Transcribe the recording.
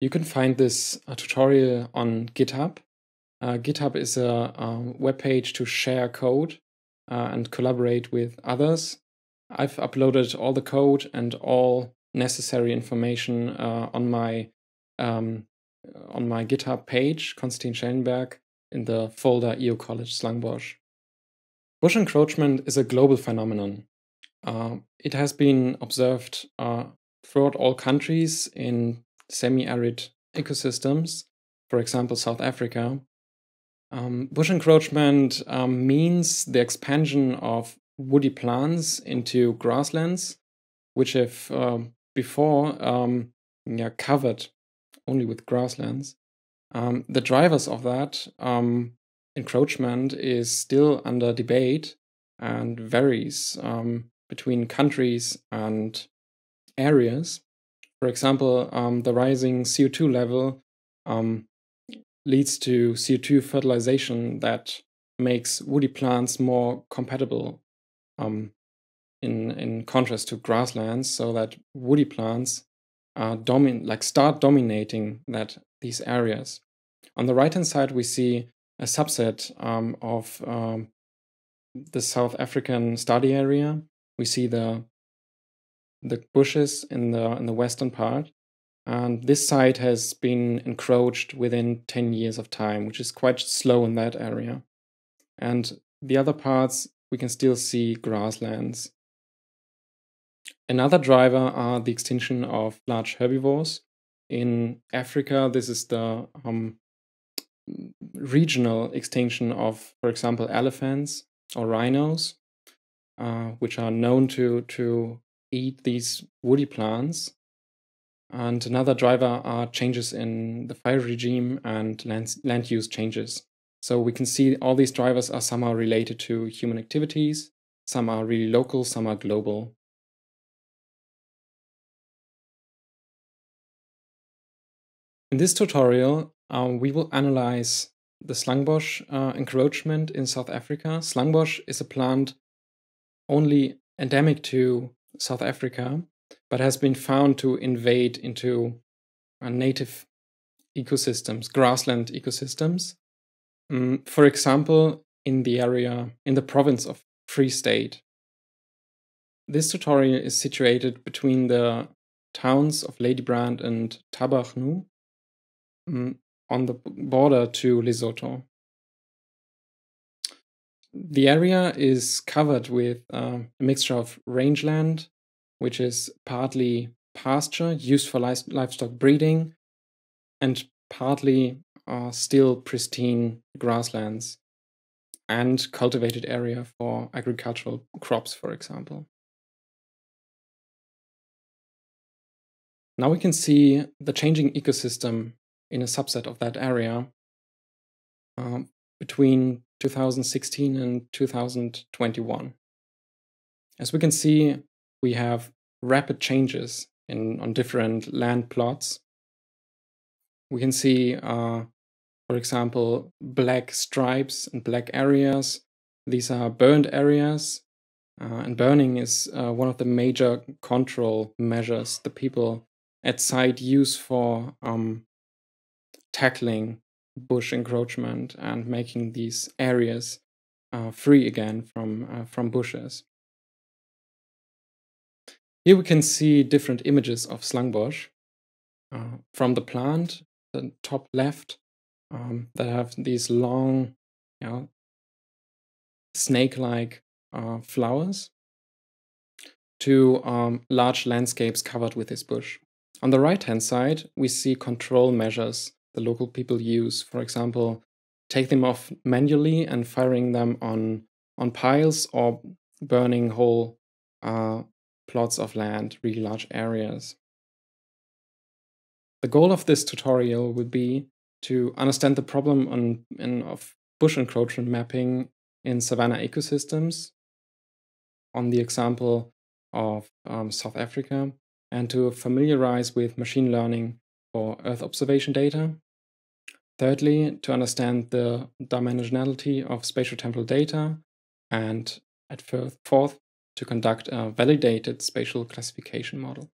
You can find this tutorial on GitHub. GitHub is a web page to share code and collaborate with others. I've uploaded all the code and all necessary information on my GitHub page, Konstantin Schellenberg, in the folder EO College Slangbosch. Bush encroachment is a global phenomenon. It has been observed throughout all countries in semi-arid ecosystems, for example, South Africa. Bush encroachment means the expansion of woody plants into grasslands, which have before covered only with grasslands. The drivers of that encroachment is still under debate and varies between countries and areas. For example, the rising CO2 level leads to CO2 fertilization that makes woody plants more compatible in contrast to grasslands, so that woody plants start dominating these areas. On the right-hand side, we see a subset of the South African study area. We see the bushes in the western part, and this site has been encroached within 10 years of time, which is quite slow in that area. And the other parts, we can still see grasslands. Another driver are the extinction of large herbivores. In Africa, this is the regional extinction of, for example, elephants or rhinos, which are known to eat these woody plants. And another driver are changes in the fire regime and land use changes. So we can see all these drivers are somehow related to human activities. Some are really local, some are global. In this tutorial, we will analyze the Slangbosch encroachment in South Africa. Slangbosch is a plant only endemic to South Africa, but has been found to invade into native ecosystems, grassland ecosystems. For example, in the province of Free State. This tutorial is situated between the towns of Lady Brand and Tabachnu, on the border to Lesotho. The area is covered with a mixture of rangeland, which is partly pasture used for livestock breeding, and partly are still pristine grasslands and cultivated area for agricultural crops, for example. Now we can see the changing ecosystem in a subset of that area between 2016 and 2021. As we can see, we have rapid changes on different land plots. We can see, for example, black stripes and black areas. These are burned areas, and burning is one of the major control measures the people at site use for tackling bush encroachment and making these areas free again from bushes. Here we can see different images of Slangbosch from the plant, the top left, that have these long, snake-like flowers, to large landscapes covered with this bush. On the right-hand side, we see control measures the local people use. For example, take them off manually and firing them on piles, or burning whole plots of land, really large areas. The goal of this tutorial would be to understand the problem of bush encroachment mapping in savanna ecosystems on the example of South Africa, and to familiarize with machine learning for Earth observation data. Thirdly, to understand the dimensionality of spatial temporal data and At fourth, to conduct a validated spatial classification model.